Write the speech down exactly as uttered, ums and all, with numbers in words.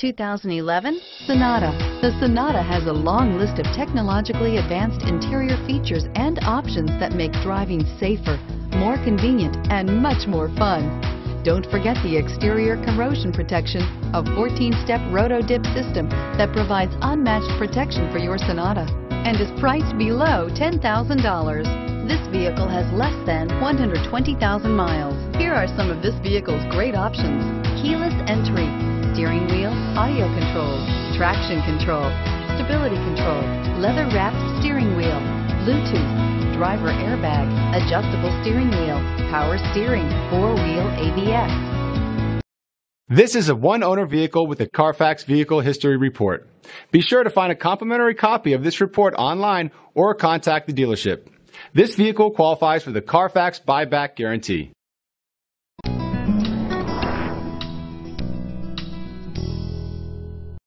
two thousand eleven Sonata. The Sonata has a long list of technologically advanced interior features and options that make driving safer, more convenient, and much more fun. Don't forget the exterior corrosion protection, a fourteen-step roto-dip system that provides unmatched protection for your Sonata and is priced below ten thousand dollars. This vehicle has less than one hundred twenty thousand miles. Here are some of this vehicle's great options: keyless entry, steering wheel audio controls, traction control, stability control, leather-wrapped steering wheel, Bluetooth, driver airbag, adjustable steering wheel, power steering, four-wheel A B S. This is a one-owner vehicle with a Carfax Vehicle History Report. Be sure to find a complimentary copy of this report online or contact the dealership. This vehicle qualifies for the Carfax buyback guarantee.